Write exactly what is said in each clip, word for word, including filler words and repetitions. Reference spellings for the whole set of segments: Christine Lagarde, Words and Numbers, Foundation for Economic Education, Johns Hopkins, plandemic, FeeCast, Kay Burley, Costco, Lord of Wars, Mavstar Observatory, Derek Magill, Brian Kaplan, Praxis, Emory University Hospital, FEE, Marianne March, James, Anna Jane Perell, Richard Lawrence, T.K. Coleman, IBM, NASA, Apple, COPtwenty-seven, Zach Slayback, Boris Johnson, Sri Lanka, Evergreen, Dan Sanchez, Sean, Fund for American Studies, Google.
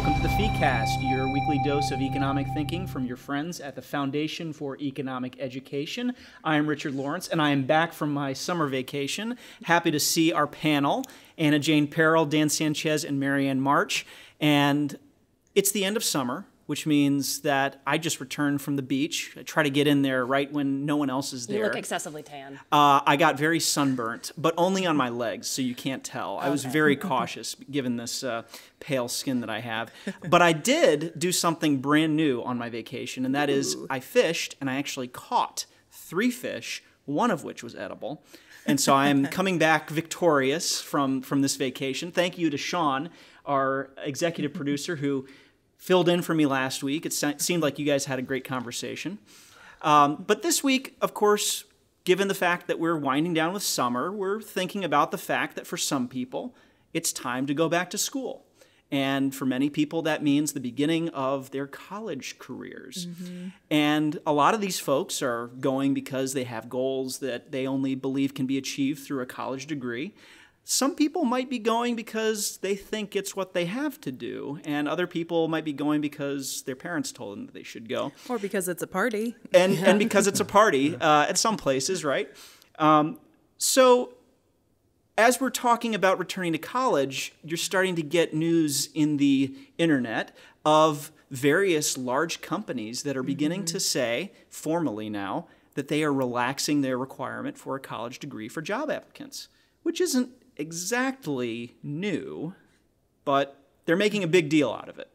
Welcome to the FeeCast, your weekly dose of economic thinking from your friends at the Foundation for Economic Education. I am Richard Lawrence, and I am back from my summer vacation. Happy to see our panel, Anna Jane Perell, Dan Sanchez, and Marianne March. And it's the end of summer, which means that I just returned from the beach. I try to get in there right when no one else is there. You look excessively tan. Uh, I got very sunburnt, but only on my legs, so you can't tell. Okay. I was very cautious, given this uh, pale skin that I have. But I did do something brand new on my vacation, and that Ooh. is I fished, and I actually caught three fish, one of which was edible. And so I am coming back victorious from, from this vacation. Thank you to Sean, our executive producer, who filled in for me last week. It seemed like you guys had a great conversation. Um, but this week, of course, given the fact that we're winding down with summer, we're thinking about the fact that for some people, it's time to go back to school. And for many people, that means the beginning of their college careers. Mm-hmm. And a lot of these folks are going because they have goals that they only believe can be achieved through a college degree. Some people might be going because they think it's what they have to do, and other people might be going because their parents told them that they should go. Or because it's a party. And, yeah. and because it's a party uh, at some places, right? Um, so as we're talking about returning to college, you're starting to get news in the internet of various large companies that are beginning mm-hmm. to say, formally now, that they are relaxing their requirement for a college degree for job applicants, which isn't exactly new, but they're making a big deal out of it.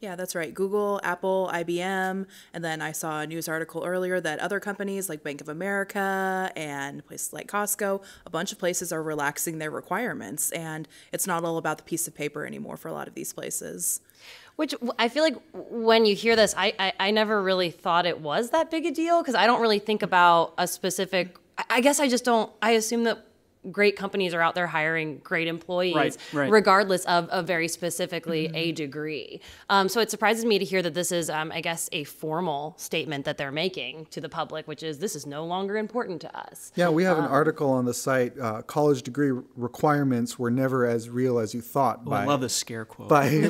Yeah, that's right. Google, Apple, I B M, and then I saw a news article earlier that other companies like Bank of America and places like Costco, a bunch of places are relaxing their requirements, and it's not all about the piece of paper anymore for a lot of these places. Which I feel like when you hear this, I, I, I never really thought it was that big a deal, because I don't really think about a specific, I guess I just don't, I assume that great companies are out there hiring great employees, right, right. regardless of, of very specifically mm-hmm. a degree. Um, so it surprises me to hear that this is, um, I guess, a formal statement that they're making to the public, which is this is no longer important to us. Yeah, we have um, an article on the site, uh, college degree requirements were never as real as you thought. Oh, by, I love this scare quote. By,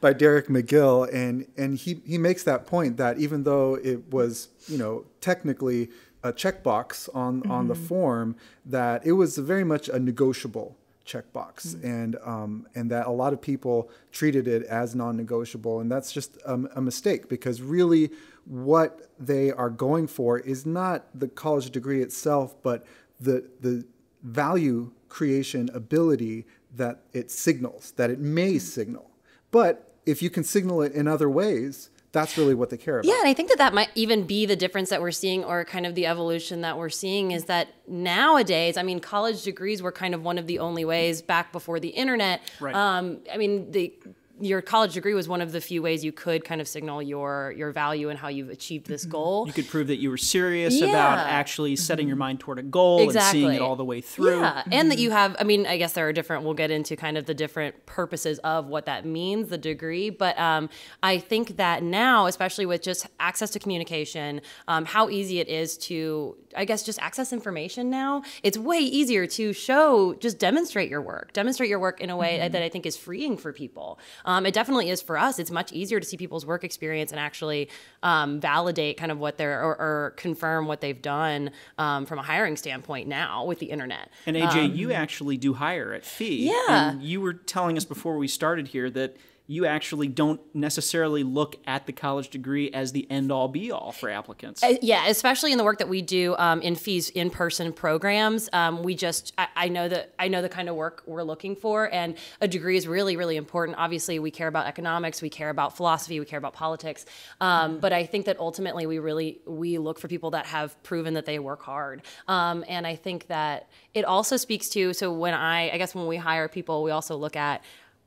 by Derek Magill. And, and he, he makes that point that even though it was, you know, technically a checkbox on, mm-hmm. on the form, that it was very much a negotiable checkbox, mm-hmm. and um, and that a lot of people treated it as non-negotiable, and that's just a, a mistake, because really what they are going for is not the college degree itself, but the the value creation ability that it signals, that it may mm-hmm. signal. But if you can signal it in other ways, that's really what they care about. Yeah, and I think that that might even be the difference that we're seeing, or kind of the evolution that we're seeing, is that nowadays, I mean, college degrees were kind of one of the only ways back before the internet. Right. Um, I mean, the, your college degree was one of the few ways you could kind of signal your, your value and how you've achieved this mm-hmm. goal. You could prove that you were serious yeah. about actually setting mm-hmm. your mind toward a goal exactly. and seeing it all the way through. Yeah, mm-hmm. and that you have, I mean, I guess there are different, we'll get into kind of the different purposes of what that means, the degree. But um, I think that now, especially with just access to communication, um, how easy it is to, I guess, just access information now, it's way easier to show, just demonstrate your work, demonstrate your work in a way mm-hmm. that I think is freeing for people. Um, Um, it definitely is for us. It's much easier to see people's work experience and actually um, validate kind of what they're, or, or confirm what they've done um, from a hiring standpoint now with the internet. And A J, um, you actually do hire at Fee. Yeah. And you were telling us before we started here that you actually don't necessarily look at the college degree as the end-all be-all for applicants. Uh, yeah, especially in the work that we do um, in Fee's in-person programs. Um, we just, I, I know that I know the kind of work we're looking for, and a degree is really, really important. Obviously, we care about economics, we care about philosophy, we care about politics. Um, but I think that ultimately we really, we look for people that have proven that they work hard. Um, and I think that it also speaks to, so when I, I guess when we hire people, we also look at,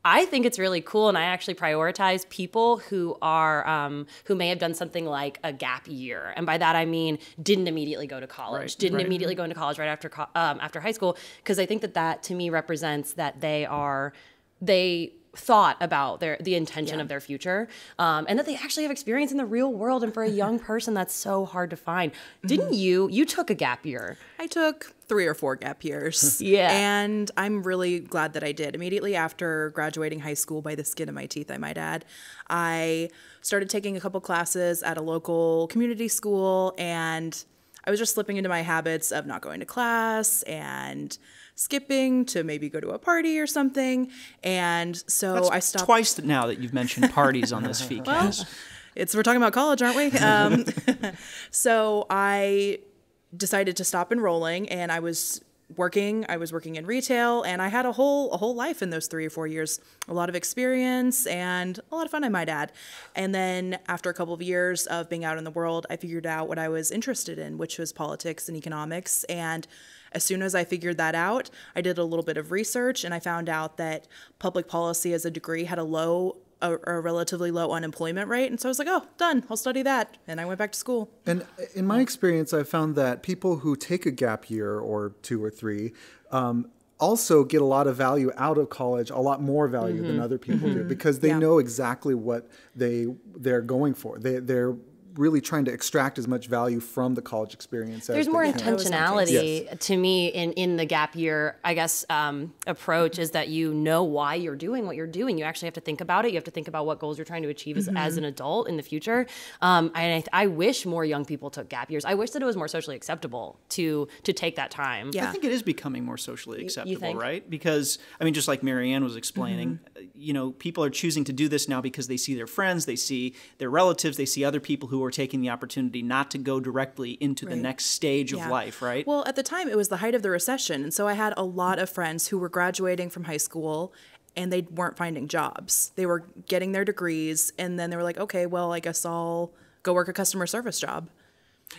I think it's really cool, and I actually prioritize people who are um, who may have done something like a gap year, and by that I mean didn't immediately go to college, right, didn't right. immediately go into college right after um, after high school, because I think that that to me represents that they are they thought about their the intention yeah. of their future, um, and that they actually have experience in the real world. And for a young person, that's so hard to find. Mm-hmm. Didn't you? You took a gap year. I took three or four gap years. Yeah. And I'm really glad that I did. Immediately after graduating high school, by the skin of my teeth, I might add, I started taking a couple classes at a local community school, and I was just slipping into my habits of not going to class and skipping to maybe go to a party or something. And so That's I stopped. Twice now that you've mentioned parties on this FeeCast. Well, it's, we're talking about college, aren't we? Um, so I decided to stop enrolling, and I was working. I was working in retail, and I had a whole a whole life in those three or four years. A lot of experience and a lot of fun, I might add. And then after a couple of years of being out in the world, I figured out what I was interested in, which was politics and economics. And as soon as I figured that out, I did a little bit of research, and I found out that public policy as a degree had a low A, a relatively low unemployment rate. And so I was like, oh, done, I'll study that. And I went back to school. And in my experience, I found that people who take a gap year or two or three um, also get a lot of value out of college, a lot more value mm-hmm. than other people mm-hmm. do, because they yeah. know exactly what they, they're going for. They, they're really trying to extract as much value from the college experience. There's as more intentionality yes. to me in, in the gap year, I guess, um, approach is that you know why you're doing what you're doing. You actually have to think about it. You have to think about what goals you're trying to achieve as, mm-hmm. as an adult in the future. Um, and I, I wish more young people took gap years. I wish that it was more socially acceptable to to take that time. Yeah. I think it is becoming more socially acceptable, right? Because, I mean, just like Marianne was explaining, mm-hmm. you know, people are choosing to do this now because they see their friends, they see their relatives, they see other people who are We're taking the opportunity not to go directly into right. the next stage yeah. of life, right? Well, at the time, it was the height of the recession. And so I had a lot of friends who were graduating from high school, and they weren't finding jobs. They were getting their degrees, and then they were like, okay, well, I guess I'll go work a customer service job.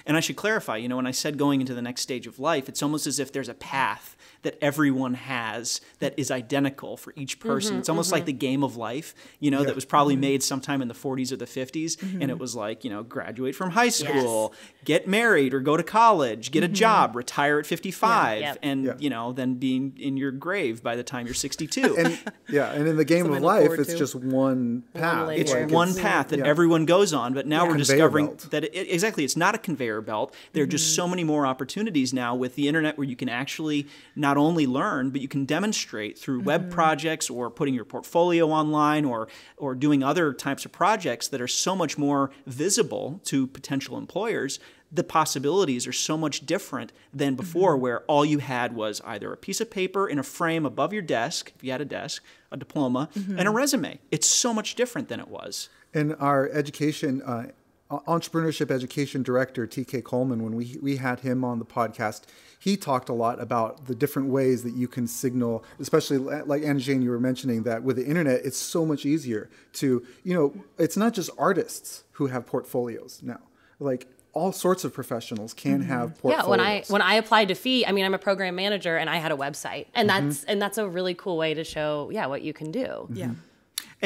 And I should clarify, you know, when I said going into the next stage of life, it's almost as if there's a path that everyone has that is identical for each person. Mm-hmm, it's almost mm-hmm. like the game of life, you know, yeah. that was probably mm-hmm. made sometime in the forties or the fifties. Mm-hmm. And it was like, you know, graduate from high school, yes. get married or go to college, get mm-hmm. a job, retire at fifty-five, yeah, yep. and, yeah. you know, then being in your grave by the time you're sixty-two. And, yeah. And in the game Something of life, it's to. just one path. It's like one it's, path that yeah. everyone goes on. But now yeah. we're conveyor discovering belt. that, it, exactly, it's not a conveyor belt. There are mm-hmm. just so many more opportunities now with the internet where you can actually not Not only learn, but you can demonstrate through mm-hmm. web projects or putting your portfolio online or or doing other types of projects that are so much more visible to potential employers. The possibilities are so much different than before, mm-hmm. where all you had was either a piece of paper in a frame above your desk, if you had a desk, a diploma, mm-hmm. and a resume. It's so much different than it was. And our education uh Entrepreneurship Education Director T K Coleman, when we, we had him on the podcast, he talked a lot about the different ways that you can signal, especially like Anna Jane, you were mentioning that with the internet, it's so much easier to, you know, it's not just artists who have portfolios now. Like, all sorts of professionals can mm-hmm. have portfolios. Yeah, when I when I applied to Fee, I mean, I'm a program manager and I had a website, and mm-hmm. that's and that's a really cool way to show, yeah, what you can do. Mm-hmm. Yeah.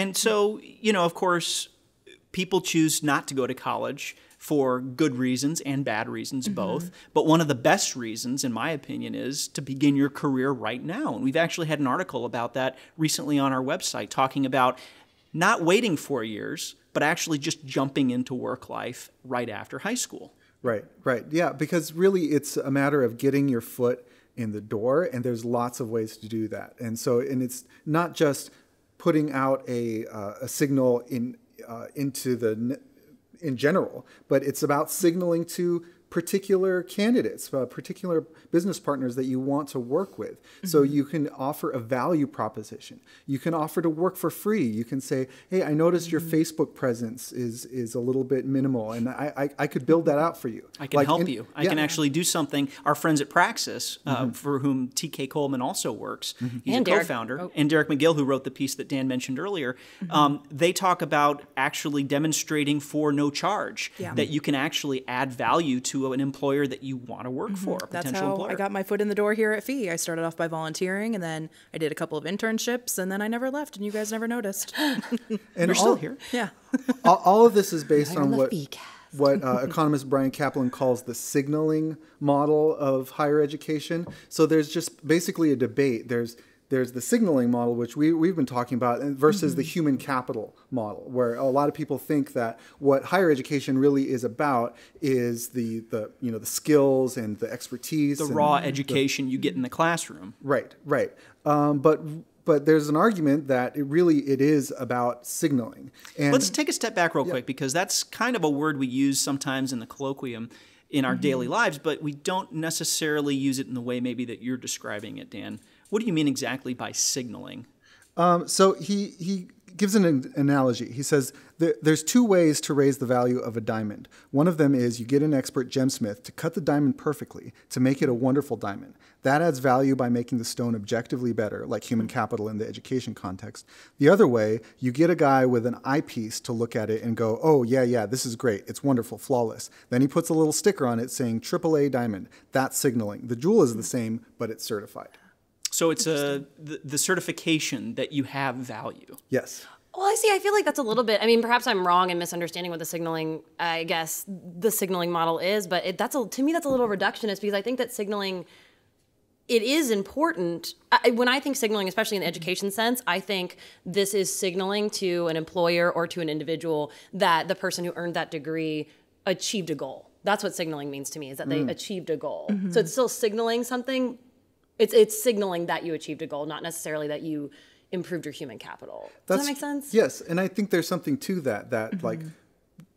And so, you know, of course, people choose not to go to college for good reasons and bad reasons, mm-hmm. both. But one of the best reasons, in my opinion, is to begin your career right now. And we've actually had an article about that recently on our website talking about not waiting four years, but actually just jumping into work life right after high school. Right, right. Yeah, because really it's a matter of getting your foot in the door, and there's lots of ways to do that. And so, and it's not just putting out a, uh, a signal in Uh, into the in general, but it's about signaling to particular candidates, uh, particular business partners that you want to work with. Mm-hmm. So you can offer a value proposition. You can offer to work for free. You can say, hey, I noticed mm-hmm. your Facebook presence is is a little bit minimal, and I I, I could build that out for you. I can like, help in, you. I yeah. can actually do something. Our friends at Praxis, uh, mm-hmm. for whom T K Coleman also works, mm-hmm. he's and a co-founder, oh. and Derek Magill, who wrote the piece that Dan mentioned earlier, mm-hmm. um, they talk about actually demonstrating for no charge, yeah. that you can actually add value to an employer that you want to work mm-hmm. for, a potential That's how employer. I got my foot in the door here at Fee. I started off by volunteering, and then I did a couple of internships, and then I never left, and you guys never noticed. And You're all, still here. Yeah. all, all of this is based on what what uh, economist Brian Kaplan calls the signaling model of higher education. So there's just basically a debate. There's There's the signaling model, which we, we've been talking about, versus mm-hmm. the human capital model, where a lot of people think that what higher education really is about is the, the you know, the skills and the expertise. The raw education the, you get in the classroom. Right, right. Um, but... But there's an argument that it really it is about signaling. And let's take a step back real yeah. quick, because that's kind of a word we use sometimes in the colloquium in our mm-hmm. daily lives, but we don't necessarily use it in the way maybe that you're describing it, Dan. What do you mean exactly by signaling? Um, so he, he gives an, an analogy. He says there, there's two ways to raise the value of a diamond. One of them is you get an expert gemsmith to cut the diamond perfectly to make it a wonderful diamond. That adds value by making the stone objectively better, like human capital in the education context. The other way, you get a guy with an eyepiece to look at it and go, oh, yeah, yeah, this is great. It's wonderful, flawless. Then he puts a little sticker on it saying triple A diamond. That's signaling. The jewel is the same, but it's certified. So it's a, the, the certification that you have value. Yes. Well, I see. I feel like that's a little bit, I mean, perhaps I'm wrong in misunderstanding what the signaling, I guess, the signaling model is. But it, that's a, to me, that's a little reductionist, because I think that signaling... It is important. I, when I think signaling, especially in the education sense, I think this is signaling to an employer or to an individual that the person who earned that degree achieved a goal. That's what signaling means to me, is that mm. they achieved a goal. Mm-hmm. So it's still signaling something. It's, it's signaling that you achieved a goal, not necessarily that you improved your human capital. Does That's, that make sense? Yes, and I think there's something to that, that mm-hmm. like...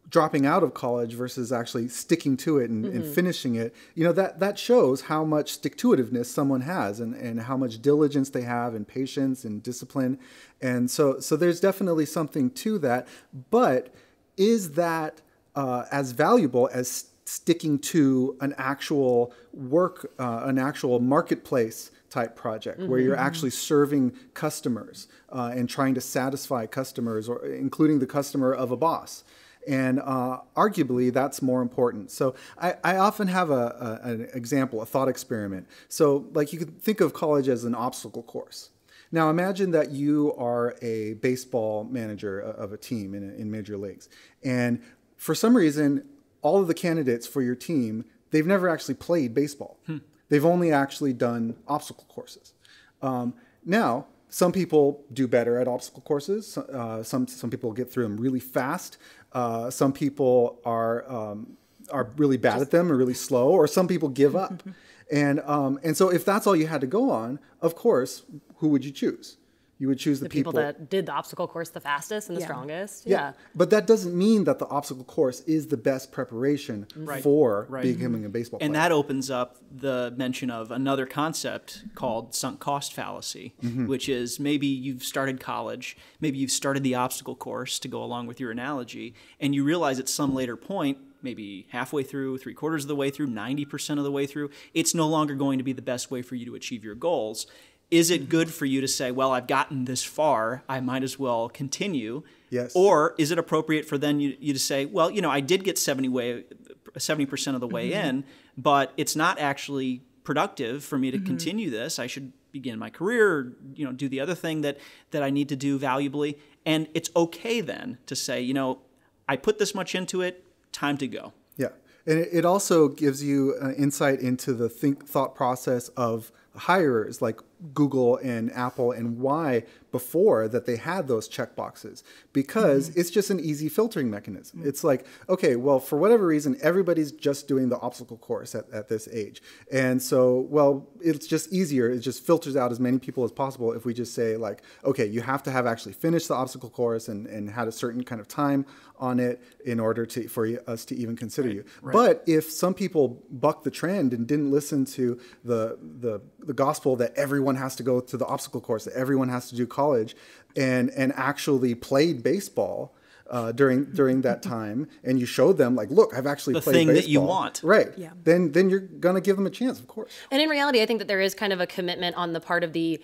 dropping out of college versus actually sticking to it and, mm-hmm. and finishing it, you know, that, that shows how much stick-to-itiveness someone has, and, and how much diligence they have and patience and discipline. And so, so there's definitely something to that. But is that uh, as valuable as sticking to an actual work, uh, an actual marketplace type project mm-hmm. where you're actually serving customers uh, and trying to satisfy customers, or including the customer of a boss? And uh, arguably, that's more important. So I, I often have a, a, an example, a thought experiment. So like you could think of college as an obstacle course. Now imagine that you are a baseball manager of a team in, in major leagues. And for some reason, all of the candidates for your team, they've never actually played baseball. Hmm. They've only actually done obstacle courses. Um, now... Some people do better at obstacle courses. Uh, some some people get through them really fast. Uh, some people are um, are really bad Just, at them or really slow. Or some people give up. and um, and so if that's all you had to go on, of course, who would you choose? You would choose the, the people, people that did the obstacle course the fastest and the yeah. strongest. Yeah. yeah, but that doesn't mean that the obstacle course is the best preparation right. for right. becoming a baseball player. And that opens up the mention of another concept called sunk cost fallacy, mm-hmm. which is maybe you've started college, maybe you've started the obstacle course to go along with your analogy, and you realize at some later point, maybe halfway through, three quarters of the way through, ninety percent of the way through, it's no longer going to be the best way for you to achieve your goals. Is it good for you to say, well, I've gotten this far, I might as well continue? Yes. Or is it appropriate for then you, you to say, well, you know, I did get seventy way, seventy percent of the way mm-hmm. in, but it's not actually productive for me to mm-hmm. continue this. I should begin my career, or, you know, do the other thing that, that I need to do valuably. And it's okay then to say, you know, I put this much into it, time to go. Yeah. And it also gives you uh, insight into the think thought process of hirers like Google and Apple, and why before that they had those check boxes, because mm-hmm. it's just an easy filtering mechanism. Mm-hmm. It's like, okay, well, for whatever reason, everybody's just doing the obstacle course at, at this age. And so, well, it's just easier. It just filters out as many people as possible if we just say like, okay, you have to have actually finished the obstacle course and, and had a certain kind of time on it in order to, for us to even consider right. you. Right. But if some people buck the trend and didn't listen to the, the, the gospel that everyone has to go to the obstacle course, that everyone has to do college, and and actually played baseball uh, during during that time, and you showed them like, look, I've actually the played thing baseball. That you want, right? Yeah. Then then you're gonna give them a chance, of course. And in reality, I think that there is kind of a commitment on the part of the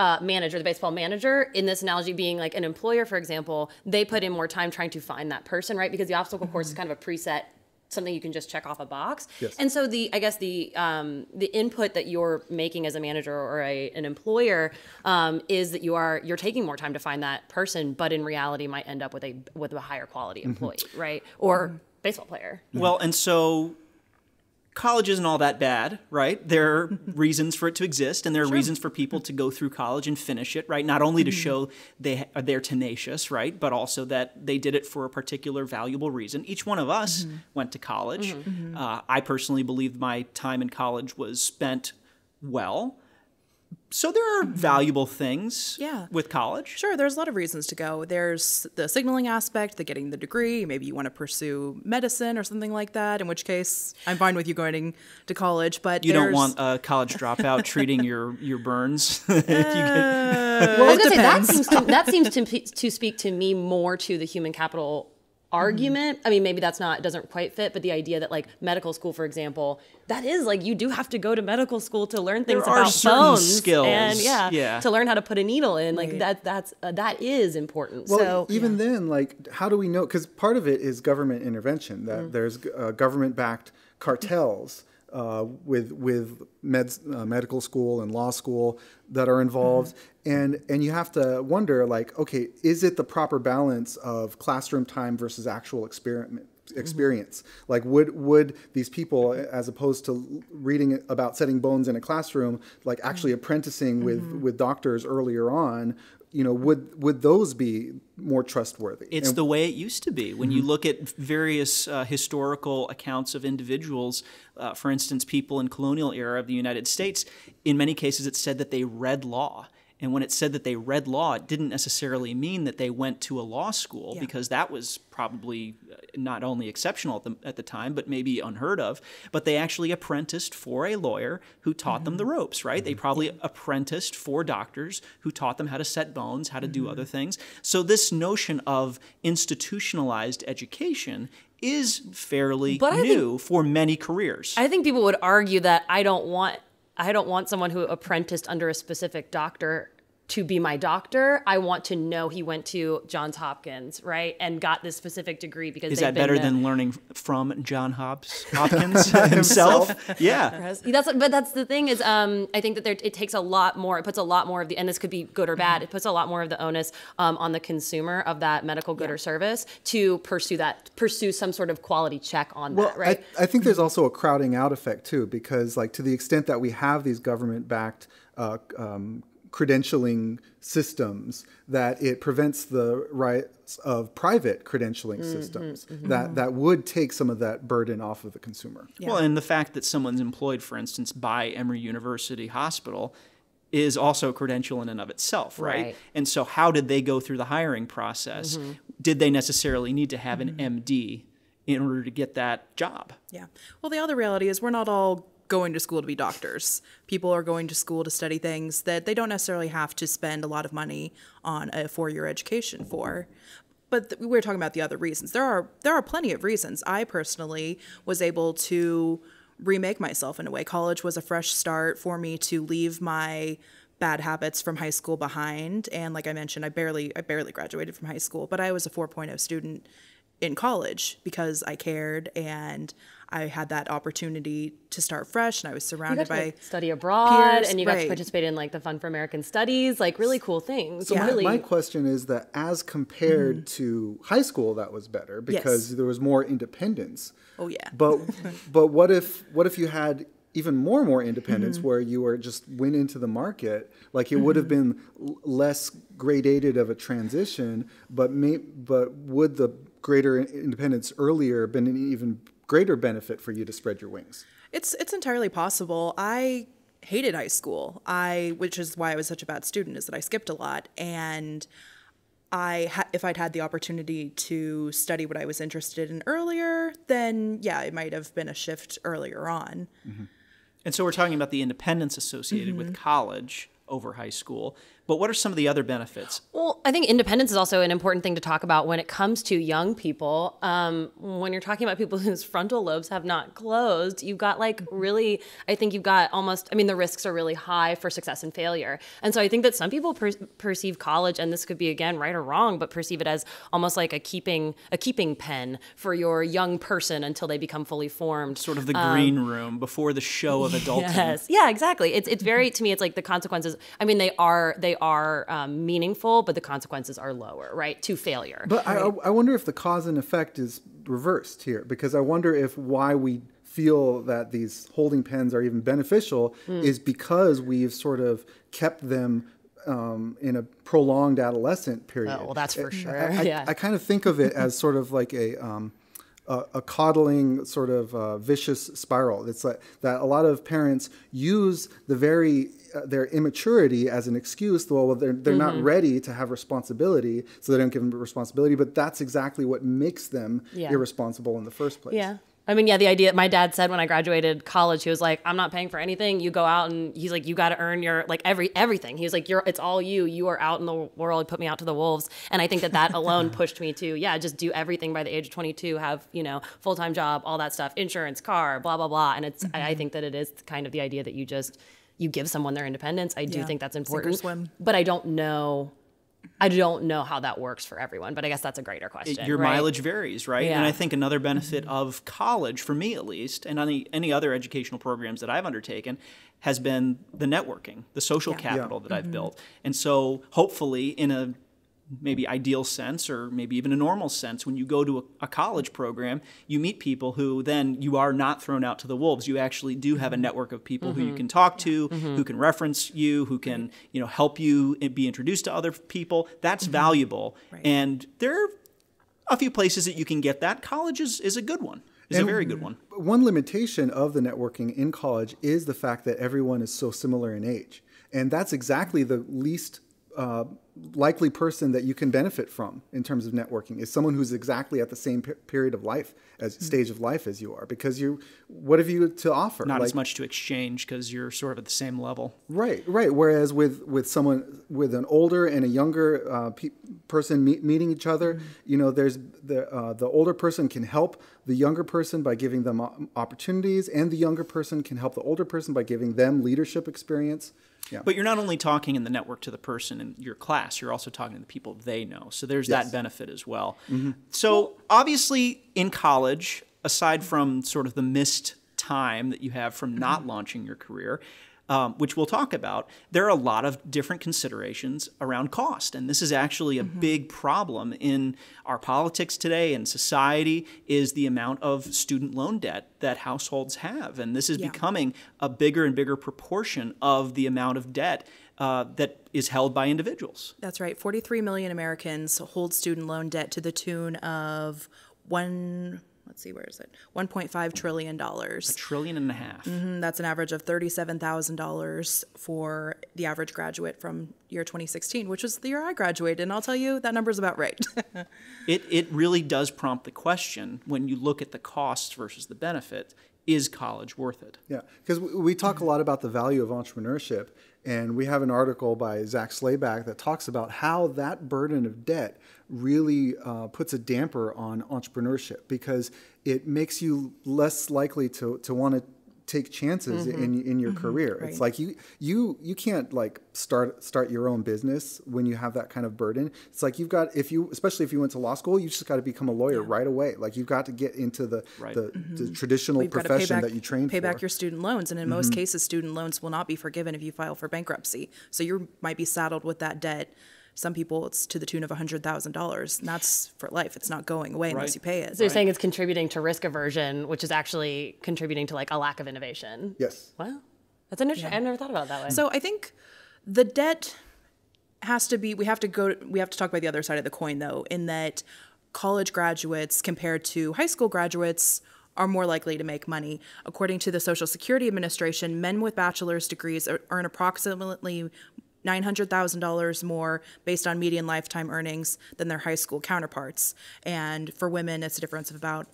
Uh, manager, the baseball manager, in this analogy being like an employer, for example. They put in more time trying to find that person, right? Because the obstacle course is kind of a preset, something you can just check off a box. Yes. And so the, I guess the um, the input that you're making as a manager or a, an employer um, is that you are you're taking more time to find that person, but in reality might end up with a with a higher quality employee, mm-hmm. right? Or mm-hmm. baseball player. Well, and so college isn't all that bad, right? There are reasons for it to exist, and there are sure. reasons for people to go through college and finish it, right? Not only to show they are they're tenacious, right? But also that they did it for a particular valuable reason. Each one of us mm-hmm. went to college. Mm-hmm. uh, I personally believe my time in college was spent well. So there are valuable things yeah. with college. Sure, there's a lot of reasons to go. There's the signaling aspect, the getting the degree. Maybe you want to pursue medicine or something like that, in which case I'm fine with you going to college. But you don't want a college dropout treating your, your burns. Uh, if you can. Well, I was going to say, that seems to, that seems to, to speak to me more to the human capital argument. I mean, maybe that's not, doesn't quite fit, but the idea that like medical school, for example, that is like, you do have to go to medical school to learn things there about bones skills. And yeah, yeah, to learn how to put a needle in, like right. that, that's, uh, that is important. Well, so even yeah. then, like, how do we know? Cause part of it is government intervention, that mm. there's uh, government backed cartels uh, with, with meds, uh, medical school and law school that are involved. Mm-hmm. And and you have to wonder, like, okay, is it the proper balance of classroom time versus actual experiment experience? Mm-hmm. Like, would would these people, as opposed to reading about setting bones in a classroom, like actually apprenticing mm-hmm. with with doctors earlier on, you know, would would those be more trustworthy? It's and the way it used to be. When mm-hmm. you look at various uh, historical accounts of individuals, uh, for instance, people in colonial era of the United States, in many cases, it's said that they read law. And when it said that they read law, it didn't necessarily mean that they went to a law school yeah. because that was probably not only exceptional at the, at the time, but maybe unheard of. But they actually apprenticed for a lawyer who taught mm-hmm. them the ropes, right? Mm-hmm. They probably yeah. apprenticed for doctors who taught them how to set bones, how to mm-hmm. do other things. So this notion of institutionalized education is fairly but new think, for many careers. I think people would argue that I don't want... I don't want someone who apprenticed under a specific doctor to be my doctor. I want to know he went to Johns Hopkins, right, and got this specific degree because is that better than learning from John Hobbs, Hopkins himself? Yeah, that's but that's the thing is um, I think that there, it takes a lot more. It puts a lot more of the and this could be good or bad. It puts a lot more of the onus um, on the consumer of that medical good yeah. or service to pursue that pursue some sort of quality check on well, that, right? I, I think there's also a crowding out effect too, because like to the extent that we have these government backed. Uh, um, credentialing systems, that it prevents the rights of private credentialing mm-hmm, systems mm-hmm. that, that would take some of that burden off of the consumer. Yeah. Well, and the fact that someone's employed, for instance, by Emory University Hospital is also credential in and of itself, right? right? And so how did they go through the hiring process? Mm-hmm. Did they necessarily need to have mm-hmm. an M D in order to get that job? Yeah. Well, the other reality is we're not all going to school to be doctors. People are going to school to study things that they don't necessarily have to spend a lot of money on a four-year education for. But th- we were talking about the other reasons. There are there are plenty of reasons. I personally was able to remake myself in a way. College was a fresh start for me to leave my bad habits from high school behind. And like I mentioned, I barely I barely graduated from high school, but I was a four point oh student in college because I cared and I had that opportunity to start fresh, and I was surrounded you got to, by like, study abroad, peers, and you got right. to participate in like the Fund for American Studies, like really cool things. So yeah. really. My question is that as compared mm-hmm. to high school, that was better because yes. there was more independence. Oh yeah. But but what if what if you had even more and more independence mm-hmm. where you were just went into the market, like it mm-hmm. would have been less gradated of a transition, but may, but would the greater independence earlier been an even greater benefit for you to spread your wings? It's it's entirely possible. I hated high school, I which is why I was such a bad student, is that I skipped a lot. And I ha if I'd had the opportunity to study what I was interested in earlier, then yeah, it might have been a shift earlier on. Mm-hmm. And so we're talking about the independence associated mm-hmm. with college over high school. But what are some of the other benefits? Well, I think independence is also an important thing to talk about when it comes to young people. Um, when you're talking about people whose frontal lobes have not closed, you've got like really, I think you've got almost, I mean, the risks are really high for success and failure. And so I think that some people per perceive college, and this could be again, right or wrong, but perceive it as almost like a keeping a keeping pen for your young person until they become fully formed. Sort of the um, green room before the show of adulting. Yes, yeah, exactly. It's, it's very, to me, it's like the consequences, I mean, they are, they are um, meaningful, but the consequences are lower, right, to failure. But right? I, I wonder if the cause and effect is reversed here, because I wonder if why we feel that these holding pens are even beneficial mm. is because we've sort of kept them um, in a prolonged adolescent period. Oh, well, that's for sure. I, I, yeah. I, I kind of think of it as sort of like a... Um, A, a coddling sort of uh, vicious spiral. It's like that a lot of parents use the very uh, their immaturity as an excuse. Well, they're they're mm-hmm. not ready to have responsibility, so they don't give them responsibility. But that's exactly what makes them yeah. irresponsible in the first place. Yeah. I mean, yeah, the idea, my dad said when I graduated college, he was like, I'm not paying for anything. You go out and he's like, you got to earn your, like every, everything. He was like, you're, it's all you, you are out in the world, put me out to the wolves. And I think that that alone pushed me to, yeah, just do everything by the age of twenty-two, have, you know, full-time job, all that stuff, insurance, car, blah, blah, blah. And it's, mm-hmm. I, I think that it is kind of the idea that you just, you give someone their independence. I do yeah. think that's important, sink or swim. But I don't know. I don't know how that works for everyone, but I guess that's a greater question. Your right? mileage varies, right? Yeah. And I think another benefit of college, for me at least, and any, any other educational programs that I've undertaken, has been the networking, the social yeah. capital yeah. that mm-hmm. I've built. And so hopefully in a maybe ideal sense or maybe even a normal sense, when you go to a, a college program, you meet people who then you are not thrown out to the wolves. You actually do have a network of people mm-hmm. who you can talk to, mm-hmm. who can reference you, who can, you know, help you be introduced to other people. That's mm-hmm. valuable. Right. And there are a few places that you can get that. College is, is a good one. It's a very good one. One limitation of the networking in college is the fact that everyone is so similar in age. And that's exactly the least Uh, likely person that you can benefit from in terms of networking is someone who's exactly at the same per period of life as mm-hmm. stage of life as you are, because you, what have you to offer? Not like, as much to exchange because you're sort of at the same level. Right, right. Whereas with, with someone with an older and a younger uh, pe person meet, meeting each other, mm-hmm. you know, there's the, uh, the older person can help the younger person by giving them opportunities, and the younger person can help the older person by giving them leadership experience. Yeah. But you're not only talking in the network to the person in your class, you're also talking to the people they know. So there's yes. that benefit as well. Mm-hmm. So obviously in college, aside from sort of the missed time that you have from not mm-hmm. launching your career, um, which we'll talk about, there are a lot of different considerations around cost. And this is actually a mm-hmm. big problem in our politics today and society, is the amount of student loan debt that households have. And this is yeah. becoming a bigger and bigger proportion of the amount of debt uh, that is held by individuals. That's right. forty-three million Americans hold student loan debt to the tune of one... Let's see, where is it? one point five trillion dollars. A trillion and a half. Mm-hmm. That's an average of thirty-seven thousand dollars for the average graduate from year twenty sixteen, which was the year I graduated. And I'll tell you, that number's about right. it, it really does prompt the question, when you look at the costs versus the benefit, is college worth it? Yeah, because we talk a lot about the value of entrepreneurship. And we have an article by Zach Slayback that talks about how that burden of debt really uh, puts a damper on entrepreneurship, because it makes you less likely to, to want to take chances mm-hmm. in, in your mm-hmm. career. Right. It's like you, you, you can't like start, start your own business when you have that kind of burden. It's like you've got, if you, especially if you went to law school, you just got to become a lawyer yeah. right away. Like you've got to get into the, right. the, mm-hmm. the traditional We've profession back, that you trained pay for. Pay back your student loans. And in mm-hmm. most cases, student loans will not be forgiven if you file for bankruptcy. So you might be saddled with that debt. Some people, it's to the tune of one hundred thousand dollars. And that's for life. It's not going away right. unless you pay it. So you're right. saying it's contributing to risk aversion, which is actually contributing to like a lack of innovation. Yes. Wow. That's an interesting. Yeah. I've never thought about it that way. So I think the debt has to be, we have to go, we have to talk about the other side of the coin though, in that college graduates compared to high school graduates are more likely to make money. According to the Social Security Administration, men with bachelor's degrees earn approximately nine hundred thousand dollars more based on median lifetime earnings than their high school counterparts. And for women, it's a difference of about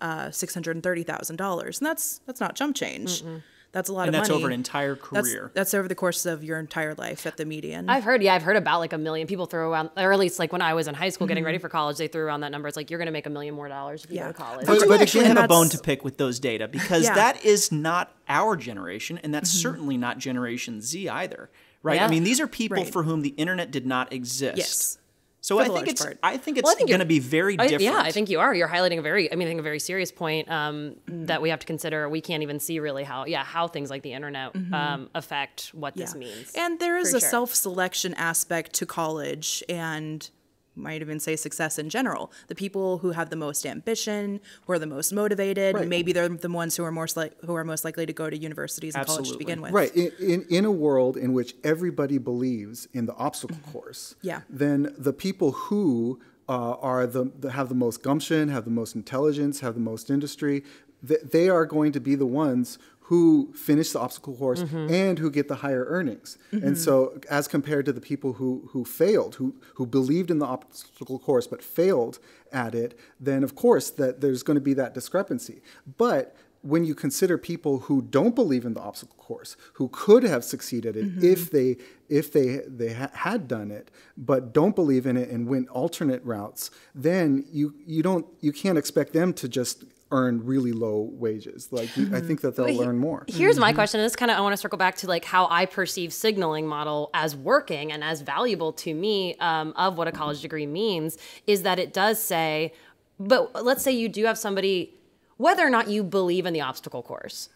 uh, six hundred thirty thousand dollars. And that's that's not chump change. Mm-mm. That's a lot and of money. And that's over an entire career. That's, that's over the course of your entire life at the median. I've heard, yeah, I've heard about like a million people throw around, or at least like when I was in high school mm-hmm. getting ready for college, they threw around that number. It's like, you're going to make a million more dollars if you yeah. go to college. But, but, but actually have a bone to pick with those data, because yeah. that is not our generation, and that's mm-hmm. certainly not Generation Z either. Right. Yeah. I mean, these are people right. for whom the internet did not exist. Yes. So I think, it's, I think it's well, I think it's going to be very I, different. Yeah, I think you are. You're highlighting a very, I mean, I think a very serious point um, mm-hmm. that we have to consider. We can't even see really how, yeah, how things like the internet mm-hmm. um, affect what yeah. this means. And there is a sure. self-selection aspect to college, and might even say success in general. The people who have the most ambition, who are the most motivated, right. maybe they're the ones who are more who are most likely to go to universities and Absolutely. college to begin with. Right. In, in, in a world in which everybody believes in the obstacle mm-hmm. course, yeah. then the people who uh, are the, the have the most gumption, have the most intelligence, have the most industry, th they are going to be the ones who finish the obstacle course mm-hmm. and who get the higher earnings. Mm-hmm. And so as compared to the people who, who failed, who, who believed in the obstacle course but failed at it, then of course that there's going to be that discrepancy. But when you consider people who don't believe in the obstacle course, who could have succeeded it mm-hmm. if they, if they, they ha had done it, but don't believe in it and went alternate routes, then you, you, don't, you can't expect them to just earn really low wages. Like you, I think that they'll Wait, learn more. Here's my question. And this kind of, I want to circle back to like how I perceive signaling model as working and as valuable to me um, of what a college degree means is that it does say, but let's say you do have somebody, whether or not you believe in the obstacle course,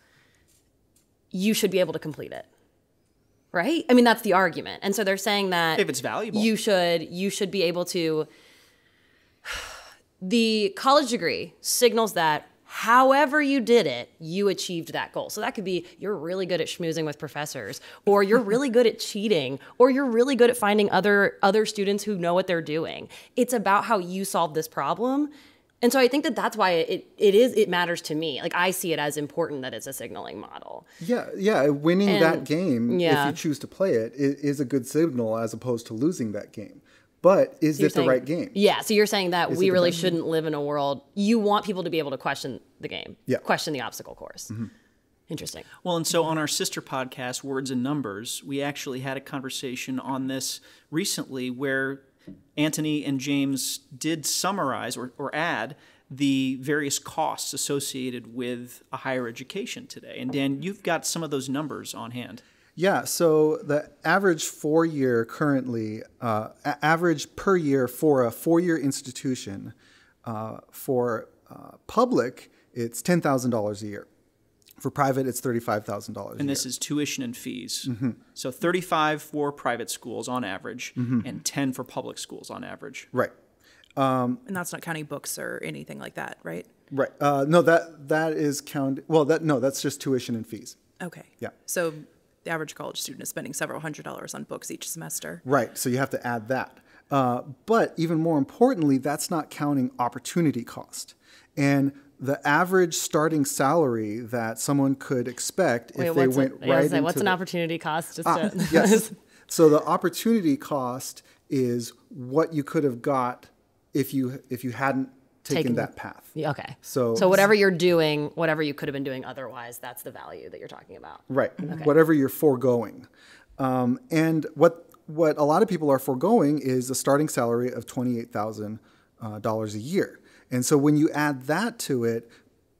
you should be able to complete it. Right? I mean, that's the argument. And so they're saying that if it's valuable, you should, you should be able to, the college degree signals that however you did it, you achieved that goal. So that could be you're really good at schmoozing with professors, or you're really good at cheating, or you're really good at finding other, other students who know what they're doing. It's about how you solve this problem. And so I think that that's why it, it is, it matters to me. Like I see it as important that it's a signaling model. Yeah. Yeah. Winning and, that game, yeah. if you choose to play it, is a good signal as opposed to losing that game. But is it the right game? Yeah. So you're saying that we really shouldn't live in a world. You want people to be able to question the game, yeah. question the obstacle course. Mm-hmm. Interesting. Well, and so on our sister podcast, Words and Numbers, we actually had a conversation on this recently where Anthony and James did summarize or, or add the various costs associated with a higher education today. And Dan, you've got some of those numbers on hand. Yeah, so the average four-year currently, uh, average per year for a four-year institution, uh, for uh, public, it's ten thousand dollars a year. For private, it's thirty-five thousand dollars a year. And this is tuition and fees. Mm-hmm. So thirty-five for private schools on average, mm-hmm. and ten for public schools on average. Right. Um, and that's not counting books or anything like that, right? Right. Uh, no, that that is count. Well, that no, that's just tuition and fees. Okay. Yeah. So the average college student is spending several hundred dollars on books each semester. Right, so you have to add that. Uh, but even more importantly, that's not counting opportunity cost. And the average starting salary that someone could expect if Wait, they went a, right into... What's an opportunity cost? Just ah, to yes. So the opportunity cost is what you could have got if you, if you hadn't Taken, taken that path. Yeah, okay. So, so whatever you're doing, whatever you could have been doing otherwise, that's the value that you're talking about. Right. Okay. Whatever you're foregoing. Um, and what, what a lot of people are foregoing is a starting salary of twenty-eight thousand dollars uh, a year. And so when you add that to it,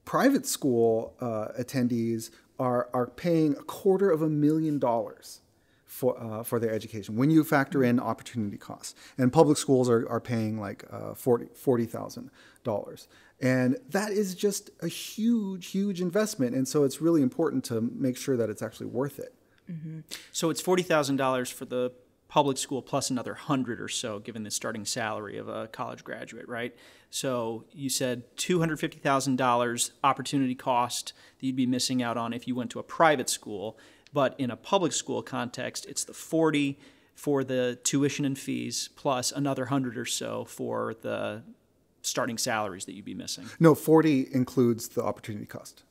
private school uh, attendees are, are paying a quarter of a million dollars for, uh, for their education when you factor in opportunity costs. And public schools are, are paying like uh, forty thousand dollars. And that is just a huge, huge investment. And so it's really important to make sure that it's actually worth it. Mm-hmm. So it's forty thousand dollars for the public school plus another hundred or so, given the starting salary of a college graduate, right? So you said two hundred fifty thousand dollars opportunity cost that you'd be missing out on if you went to a private school. But in a public school context, it's the forty for the tuition and fees plus another hundred or so for the starting salaries that you'd be missing. No, forty includes the opportunity cost.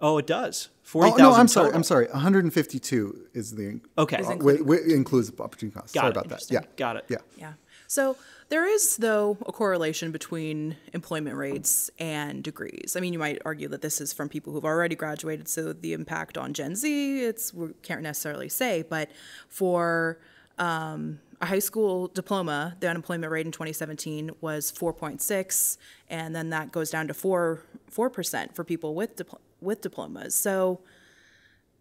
Oh, it does. Forty thousand. Oh, no, I'm sorry. I'm sorry. One hundred and fifty-two is the okay. Is including w w includes the opportunity cost. Got sorry it. about that. Yeah. Got it. Yeah. Yeah. So there is, though, a correlation between employment rates and degrees. I mean, you might argue that this is from people who've already graduated, so the impact on Gen Z, it's we can't necessarily say. But for um, a high school diploma, the unemployment rate in twenty seventeen was four point six, and then that goes down to four four percent for people with dipl with diplomas. So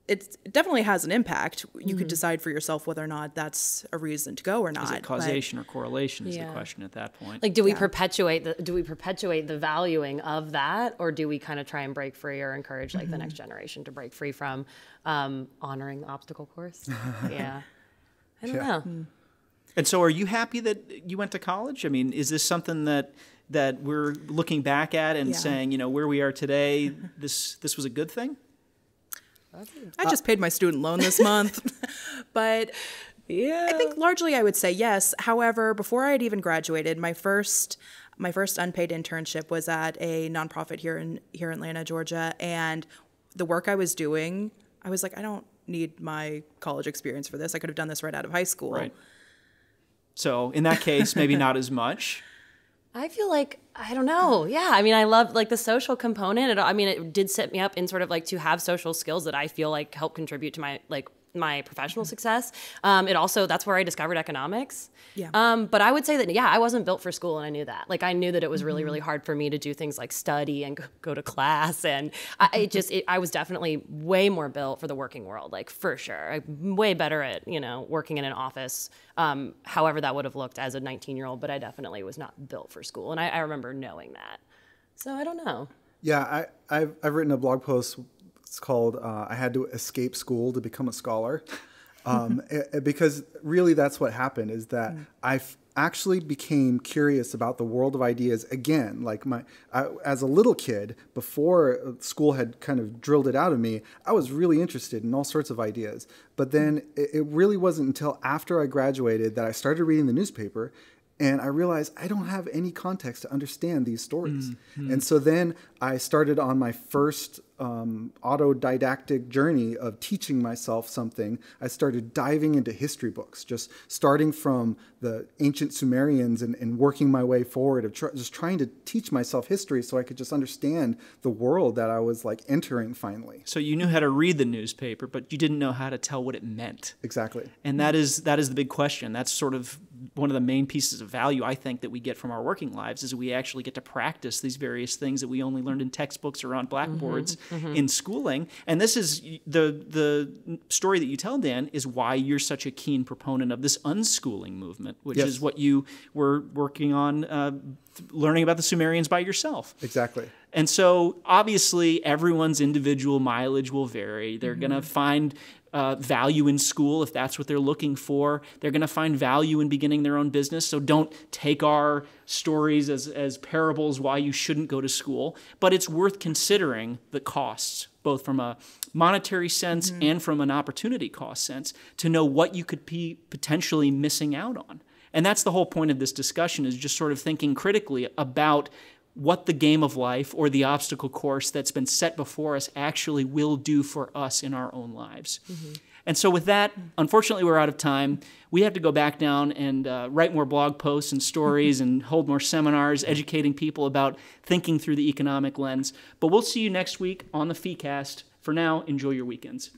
it's, it definitely has an impact. You mm-hmm. could decide for yourself whether or not that's a reason to go or not. Is it causation but, or correlation is yeah. the question at that point. Like, do we yeah. perpetuate the, do we perpetuate the valuing of that, or do we kind of try and break free or encourage like mm-hmm. the next generation to break free from um, honoring the obstacle course? yeah. I don't yeah. know. Mm. And so are you happy that you went to college? I mean, is this something that that we're looking back at and yeah. saying, you know, where we are today, this this was a good thing? I just paid my student loan this month. But yeah. I think largely I would say yes. However, before I had even graduated, my first my first unpaid internship was at a nonprofit here in here in Atlanta, Georgia, and the work I was doing, I was like, I don't need my college experience for this. I could have done this right out of high school. Right. So in that case, maybe not as much. I feel like, I don't know. Yeah. I mean, I love like the social component. It, I mean, it did set me up in sort of like to have social skills that I feel like help contribute to my, like my professional success. Um, it also, that's where I discovered economics. Yeah. Um, but I would say that, yeah, I wasn't built for school and I knew that. Like I knew that it was really, really hard for me to do things like study and go to class. And I it just, it, I was definitely way more built for the working world, like for sure. I'm way better at, you know, working in an office. Um, however that would have looked as a nineteen year old, but I definitely was not built for school. And I, I remember knowing that. So I don't know. Yeah. I, I've, I've written a blog post. It's called uh, I Had to Escape School to Become a Scholar. Um, it, it, because really that's what happened is that mm. I actually became curious about the world of ideas again. Like my, I, as a little kid, before school had kind of drilled it out of me, I was really interested in all sorts of ideas. But then it, it really wasn't until after I graduated that I started reading the newspaper. And I realized I don't have any context to understand these stories. Mm-hmm. And so then I started on my first um, autodidactic journey of teaching myself something. I started diving into history books, just starting from the ancient Sumerians and, and working my way forward, of tr just trying to teach myself history so I could just understand the world that I was like entering finally. So you knew how to read the newspaper, but you didn't know how to tell what it meant. Exactly. And that is, that is the big question. That's sort of one of the main pieces of value I think that we get from our working lives is we actually get to practice these various things that we only learned in textbooks or on blackboards mm-hmm, mm-hmm. in schooling. And this is the the story that you tell, Dan, is why you're such a keen proponent of this unschooling movement, which yes. is what you were working on, uh, learning about the Sumerians by yourself. Exactly. And so obviously everyone's individual mileage will vary. They're mm-hmm. going to find Uh, value in school if that's what they're looking for. They're going to find value in beginning their own business. So don't take our stories as, as parables why you shouldn't go to school. But it's worth considering the costs, both from a monetary sense mm-hmm. and from an opportunity cost sense, to know what you could be potentially missing out on. And that's the whole point of this discussion is just sort of thinking critically about what the game of life or the obstacle course that's been set before us actually will do for us in our own lives. Mm-hmm. And so with that, unfortunately, we're out of time. We have to go back down and uh, write more blog posts and stories and hold more seminars, educating people about thinking through the economic lens. But we'll see you next week on the FeeCast. For now, enjoy your weekends.